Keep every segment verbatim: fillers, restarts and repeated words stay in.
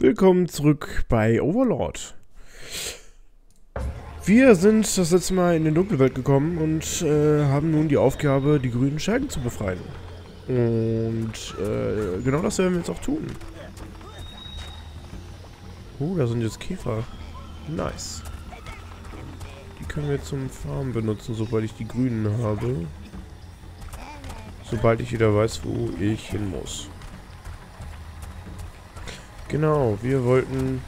Willkommen zurück bei Overlord. Wir sind das letzte Mal in die dunkle Welt gekommen und äh, haben nun die Aufgabe, die grünen Schergen zu befreien. Und äh, genau das werden wir jetzt auch tun. Oh, da sind jetzt Käfer. Nice. Die können wir zum Farmen benutzen, sobald ich die grünen habe. Sobald ich wieder weiß, wo ich hin muss. Genau, wir wollten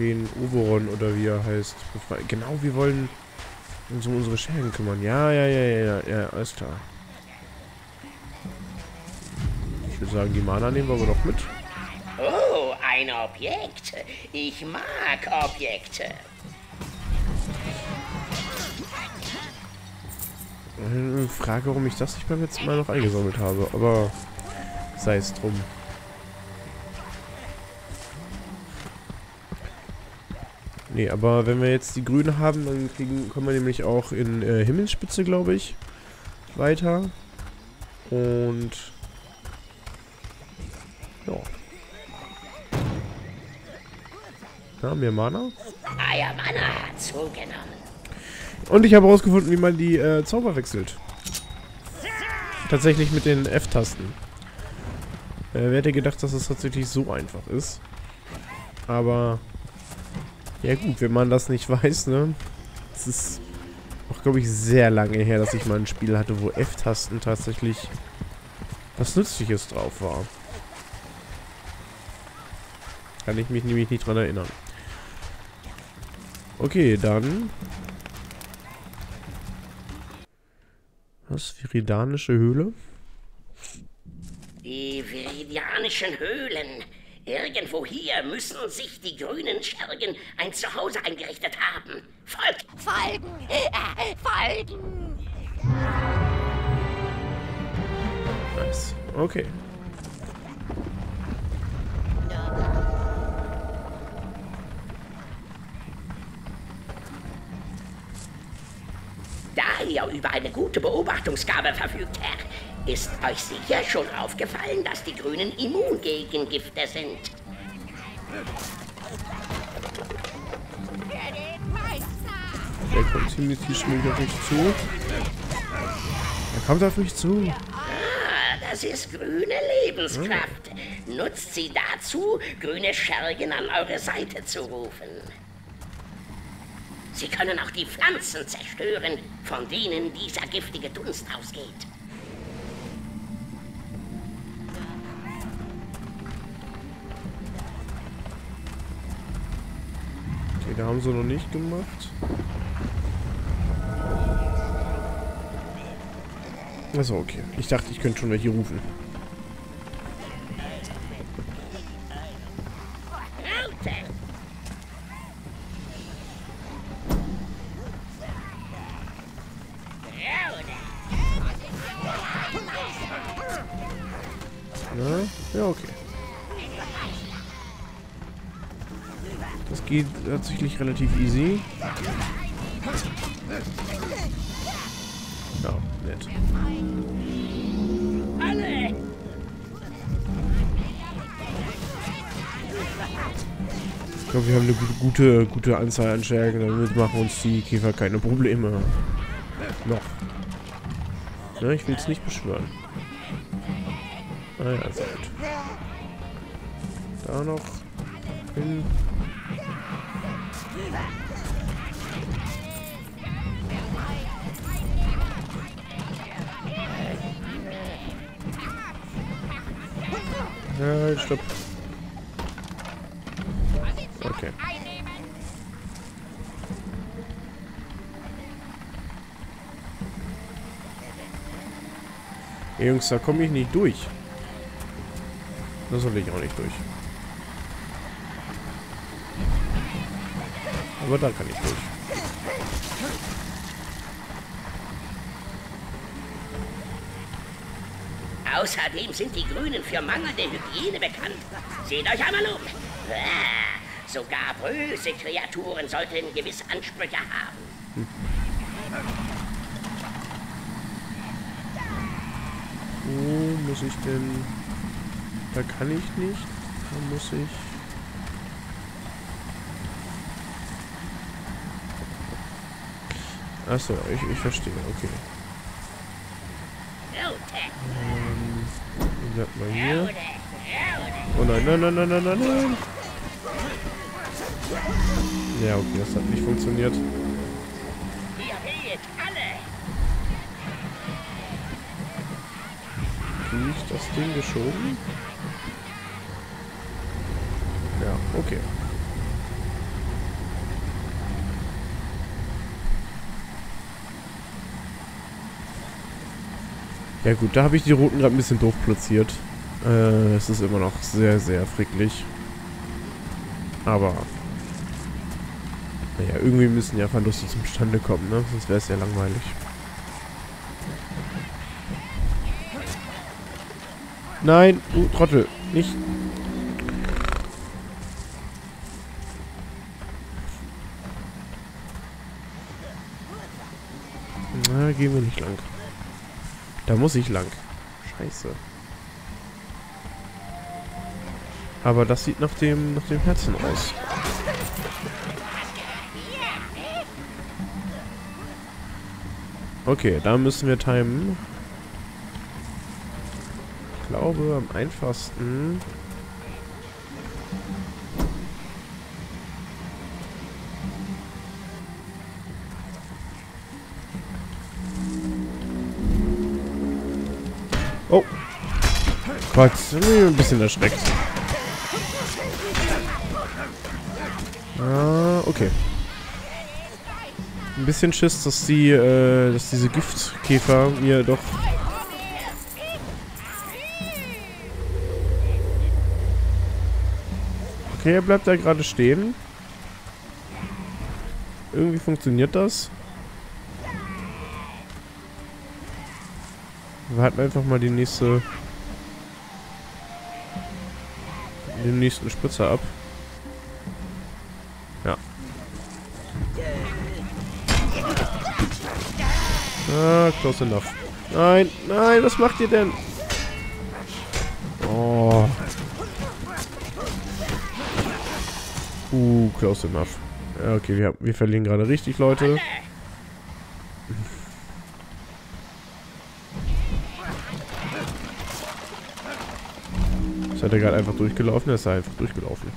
den Oberon oder wie er heißt befreien. Genau, wir wollen uns um unsere Schergen kümmern. Ja, ja, ja, ja, ja, alles klar. Ich würde sagen, die Mana nehmen wir aber noch mit. Oh, ein Objekt. Ich mag Objekte. Frage, warum ich das nicht beim letzten Mal noch eingesammelt habe, aber sei es drum. Nee, aber wenn wir jetzt die Grünen haben, dann kriegen, kommen wir nämlich auch in äh, Himmelsspitze, glaube ich, weiter. Und ja. Da haben wir Mana. Ah ja, Mana hat zugenommen. Und ich habe herausgefunden, wie man die äh, Zauber wechselt. Tatsächlich mit den F-Tasten. Äh, wer hätte gedacht, dass es tatsächlich so einfach ist? Aber ja gut, wenn man das nicht weiß, ne? Es ist auch, glaube ich, sehr lange her, dass ich mal ein Spiel hatte, wo F-Tasten tatsächlich was Nützliches drauf war. Kann ich mich nämlich nicht dran erinnern. Okay, dann. Was? Viridianische Höhle? Die Viridianischen Höhlen. Irgendwo hier müssen sich die grünen Schergen ein Zuhause eingerichtet haben. Folgt! Folgen! Äh, folgen! Nice. Okay. Da ihr über eine gute Beobachtungsgabe verfügt, Herr, ist euch sicher schon aufgefallen, dass die Grünen immun gegen Gifte sind. Der kommt ziemlich schnell auf mich zu. Er kommt auf mich zu. Ah, das ist grüne Lebenskraft. Hm. Nutzt sie dazu, grüne Schergen an eure Seite zu rufen. Sie können auch die Pflanzen zerstören, von denen dieser giftige Dunst ausgeht. Okay, da haben sie noch nicht gemacht. Also okay. Ich dachte, ich könnte schon welche rufen. Ja, okay. Das geht tatsächlich relativ easy. Ja, nett. Alle! Ich glaube, wir haben eine gute, gute Anzahl an Schergen, damit machen uns die Käfer keine Probleme. Noch. Ja, ich will es nicht beschwören. Ah ja, sehr gut. Da noch hin. Ja, stopp. Okay. Hey, Jungs, da komme ich nicht durch. Das soll ich auch nicht durch. Aber da kann ich durch. Außerdem sind die Grünen für mangelnde Hygiene bekannt. Seht euch einmal um. Sogar böse Kreaturen sollten gewisse Ansprüche haben. Hm. Wo muss ich denn? Da kann ich nicht. Dann muss ich... Achso, ich, ich verstehe, okay. Ähm, bleib mal hier. Oh nein, nein, nein, nein, nein, nein, nein. Ja, okay, das hat nicht funktioniert. Krieg ich das Ding geschoben? Ja, okay. Ja gut, da habe ich die Routen gerade ein bisschen doof platziert. Äh, es ist immer noch sehr, sehr fricklig. Aber... Naja, irgendwie müssen ja Verluste zum Stande kommen, ne? Sonst wäre es ja langweilig. Nein, du Trottel, nicht... Na, gehen wir nicht lang. Da muss ich lang. Scheiße. Aber das sieht nach dem, nach dem Herzen aus. Okay, da müssen wir timen. Ich glaube, am einfachsten... Oh! Gott, ich bin ein bisschen erschreckt. Ah, okay. Ein bisschen Schiss, dass die, äh, dass diese Giftkäfer mir doch... Okay, er bleibt da gerade stehen. Irgendwie funktioniert das. Wir halten einfach mal die nächste... den nächsten Spritzer ab. Ja. Ah, close enough. Nein, nein, was macht ihr denn? Oh. Uh, close enough. Okay, wir, wir verlieren gerade richtig, Leute. Ist er gerade einfach durchgelaufen? Er ist einfach durchgelaufen.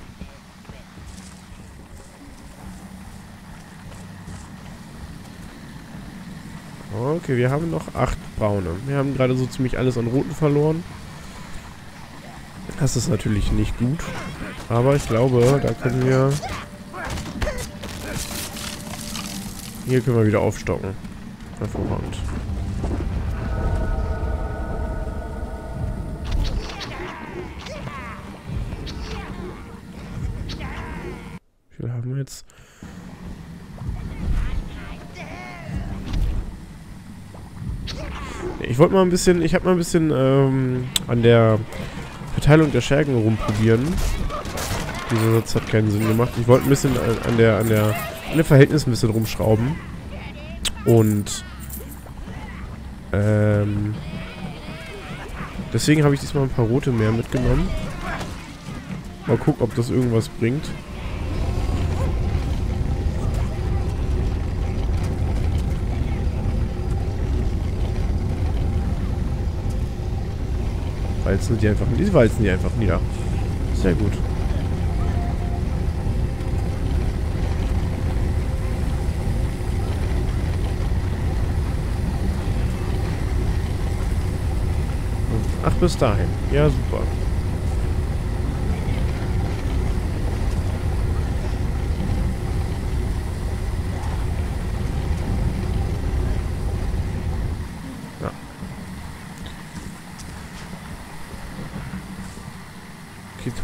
Okay, wir haben noch acht braune. Wir haben gerade so ziemlich alles an Roten verloren. Das ist natürlich nicht gut. Aber ich glaube, da können wir... Hier können wir wieder aufstocken. Hervorragend. Jetzt. Ich wollte mal ein bisschen, ich habe mal ein bisschen ähm, an der Verteilung der Schergen rumprobieren. Dieser Satz hat keinen Sinn gemacht. Ich wollte ein bisschen an der, an der, an der Verhältnis ein bisschen rumschrauben. Und ähm, deswegen habe ich diesmal ein paar rote mehr mitgenommen. Mal gucken, ob das irgendwas bringt. Walzen die einfach nieder. Die walzen die einfach nieder. Sehr gut. Ach, bis dahin. Ja, super.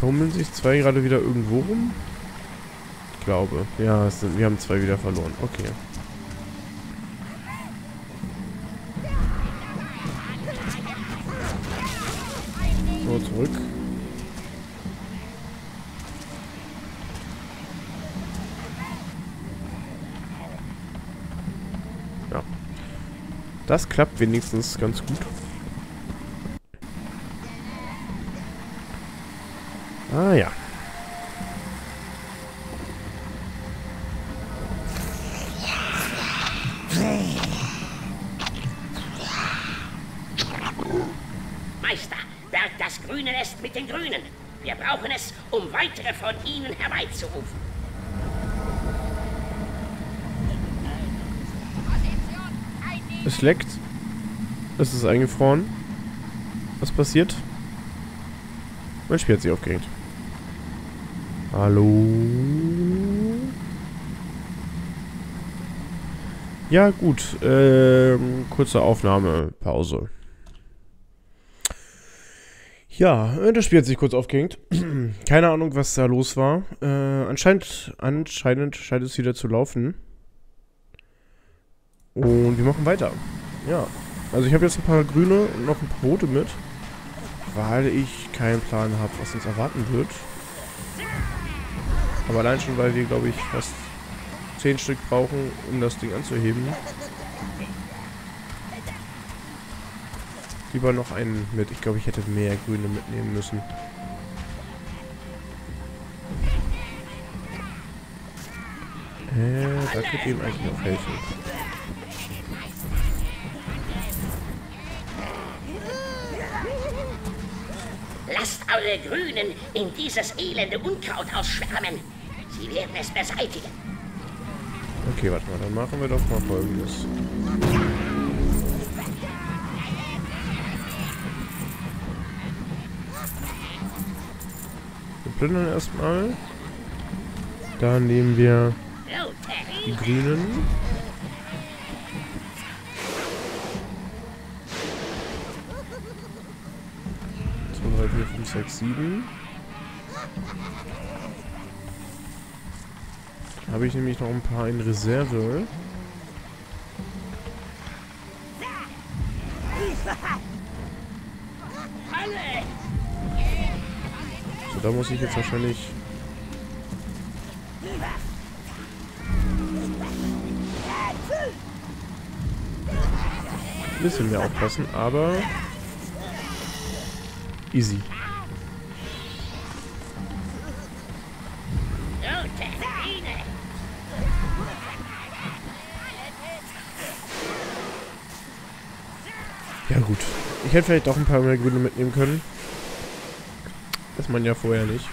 Hummeln sich zwei gerade wieder irgendwo rum? Ich glaube. Ja, es sind, wir haben zwei wieder verloren. Okay. So, zurück. Ja. Das klappt wenigstens ganz gut. Ah ja. Meister, berg das grüne Nest mit den Grünen. Wir brauchen es, um weitere von ihnen herbeizurufen. Es leckt. Es ist eingefroren. Was passiert? Mein Spiel hat sich aufgehängt. Hallo? Ja, gut. Ähm, kurze Aufnahmepause. Ja, das Spiel hat sich kurz aufgehängt. Keine Ahnung, was da los war. Äh, anscheinend, anscheinend scheint es wieder zu laufen. Und wir machen weiter. Ja. Also ich habe jetzt ein paar grüne und noch ein paar rote mit. Weil ich keinen Plan habe, was uns erwarten wird. Aber allein schon, weil wir, glaube ich, fast zehn Stück brauchen, um das Ding anzuheben. Lieber noch einen mit. Ich glaube, ich hätte mehr grüne mitnehmen müssen. Äh, da könnte ihm eigentlich noch helfen. Lasst eure Grünen in dieses elende Unkraut ausschwärmen. Sie werden es beseitigen. Okay, warte mal, dann machen wir doch mal Folgendes. Wir plündern erstmal. Da nehmen wir die Grünen. fünf, sechs, sieben. Habe ich nämlich noch ein paar in Reserve. So, da muss ich jetzt wahrscheinlich... ein bisschen mehr aufpassen, aber... easy. Ja gut. Ich hätte vielleicht doch ein paar mehr Grüne mitnehmen können. Das man ja vorher nicht.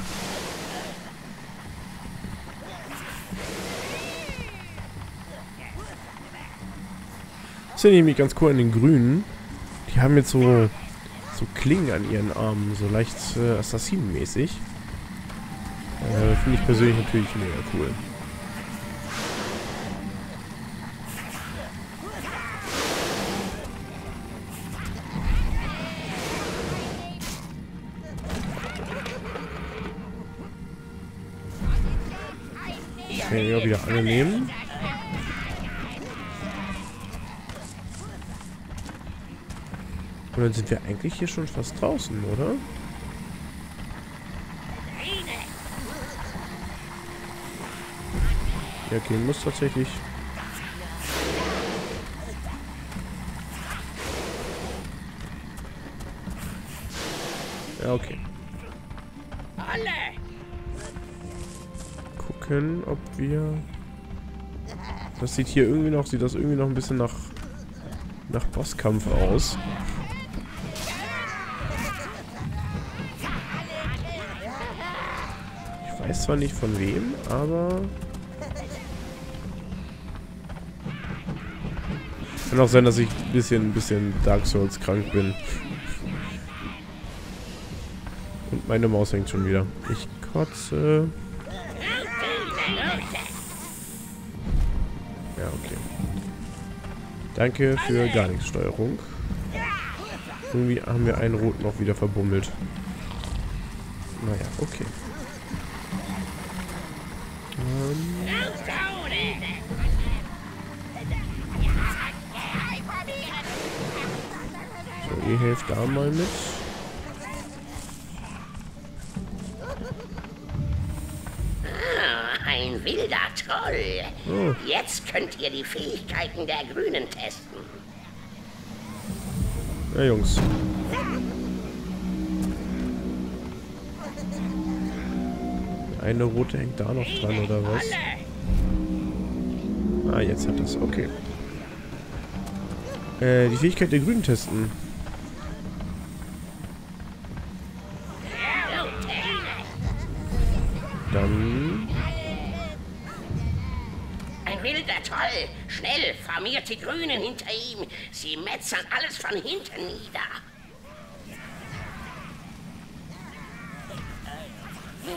Das finde ich nämlich ganz cool an den Grünen. Die haben jetzt so... so Klingen an ihren Armen, so leicht äh, assassinenmäßig. Äh, Finde ich persönlich natürlich mega cool. Okay, ja, wieder alle nehmen. Und dann sind wir eigentlich hier schon fast draußen, oder? Ja, okay, muss tatsächlich... ja, okay. Gucken, ob wir... das sieht hier irgendwie noch... sieht das irgendwie noch ein bisschen nach... nach Bosskampf aus. Ich weiß zwar nicht von wem, aber... kann auch sein, dass ich ein bisschen, ein bisschen Dark Souls krank bin. Und meine Maus hängt schon wieder. Ich kotze... ja, okay. Danke für gar nichts Steuerung. Irgendwie haben wir einen roten auch wieder verbummelt. Naja, okay. So, ihr helft da mal mit. Ah, ein wilder Troll. Oh. Jetzt könnt ihr die Fähigkeiten der Grünen testen. Na Jungs. Eine rote hängt da noch dran, oder was? Ah, jetzt hat das. Okay. Äh, die Fähigkeit der Grünen testen. Dann... Ein wilder Troll! Schnell! Formiert die Grünen hinter ihm! Sie metzern alles von hinten nieder!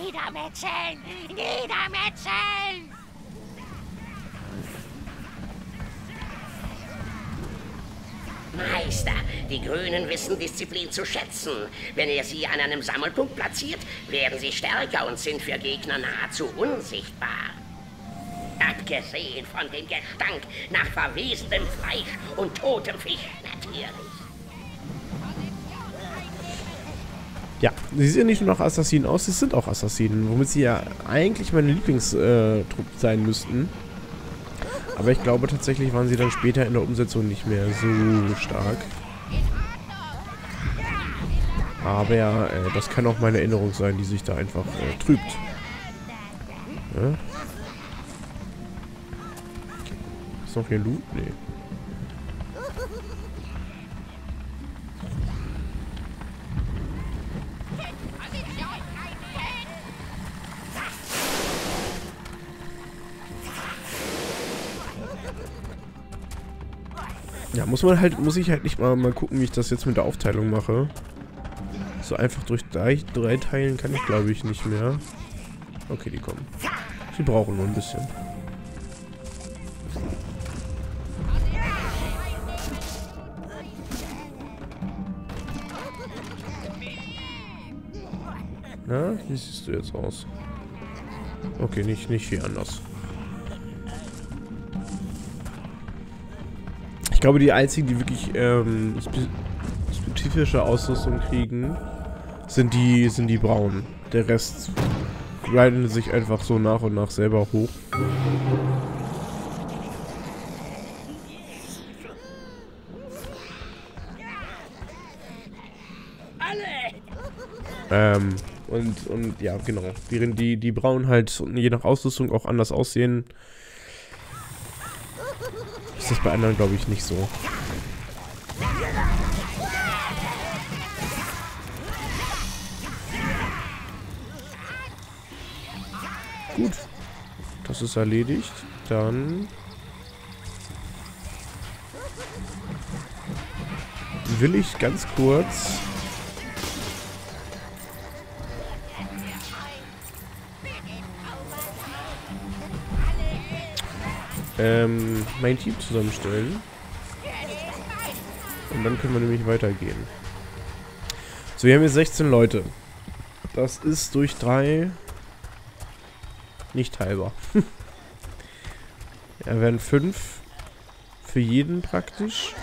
Niedermetzeln! Niedermetzeln! Meister, die Grünen wissen Disziplin zu schätzen. Wenn ihr sie an einem Sammelpunkt platziert, werden sie stärker und sind für Gegner nahezu unsichtbar. Abgesehen von dem Gestank nach verwesenem Fleisch und totem Fisch natürlich. Ja, sie sehen nicht nur nach Assassinen aus, sie sind auch Assassinen, womit sie ja eigentlich meine Lieblingstrupp sein müssten. Aber ich glaube tatsächlich waren sie dann später in der Umsetzung nicht mehr so stark. Aber ja, äh, das kann auch meine Erinnerung sein, die sich da einfach äh, trübt. Ja? Ist noch hier Loot? Nee. Ja, muss man halt, muss ich halt nicht mal, mal gucken, wie ich das jetzt mit der Aufteilung mache. So einfach durch drei, drei Teilen kann ich, glaube ich, nicht mehr. Okay, die kommen. Die brauchen nur ein bisschen. Na, wie siehst du jetzt aus? Okay, nicht, nicht hier anders. Ich glaube, die einzigen, die wirklich ähm, spe spezifische Ausrüstung kriegen, sind die, sind die Braunen. Der Rest grindet sich einfach so nach und nach selber hoch. Ähm, und, und ja, genau. Während die, die Braunen halt je nach Ausrüstung auch anders aussehen, das bei anderen, glaube ich, nicht so. Gut. Das ist erledigt. Dann... will ich ganz kurz... Ähm, mein Team zusammenstellen. Und dann können wir nämlich weitergehen. So, wir haben jetzt sechzehn Leute. Das ist durch drei nicht teilbar. Ja, werden fünf für jeden praktisch.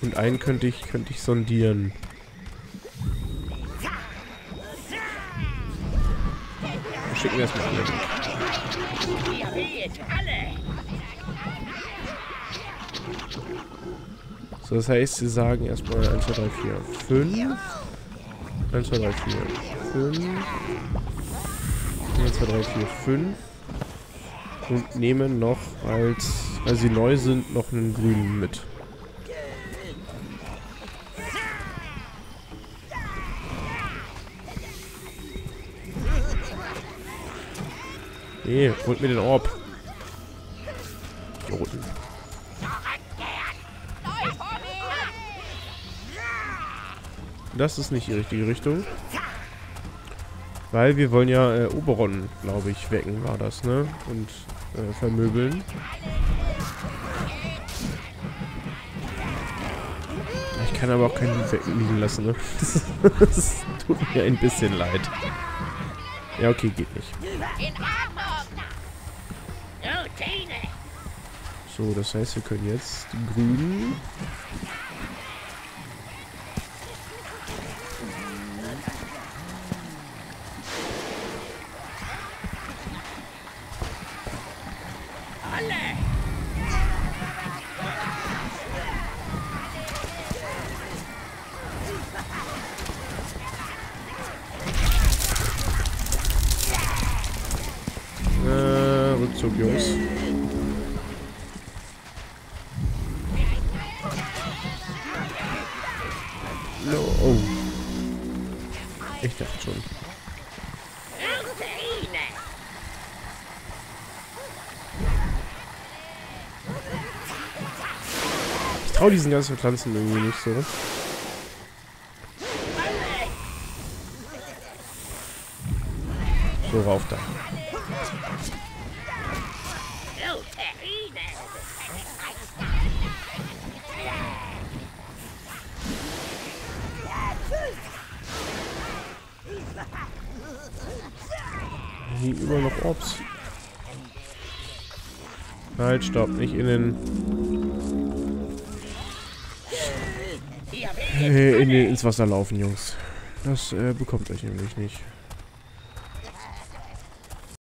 Und einen könnte ich, könnte ich sondieren. Dann schicken wir erstmal alle. So, das heißt, sie sagen erstmal eins, zwei, drei, vier, fünf. eins, zwei, drei, vier, fünf. eins, zwei, drei, vier, fünf. Und nehmen noch als, weil sie neu sind, noch einen grünen mit. Nee, holt mir den Orb. Die Roten. Das ist nicht die richtige Richtung. Weil wir wollen ja äh, Oberon, glaube ich, wecken, war das, ne? Und äh, vermöbeln. Ich kann aber auch keinen wecken liegen lassen, ne? Das, das tut mir ein bisschen leid. Ja, okay, geht nicht. So, das heißt, wir können jetzt die Grünen... Aufzug, Jungs. Oh. Ich dachte schon. Ich traue diesen ganzen Pflanzen irgendwie nicht so. So, rauf da. Hier überall noch Orbs. Halt, stopp, nicht in den... In den ins Wasser laufen, Jungs. Das äh, bekommt euch nämlich nicht.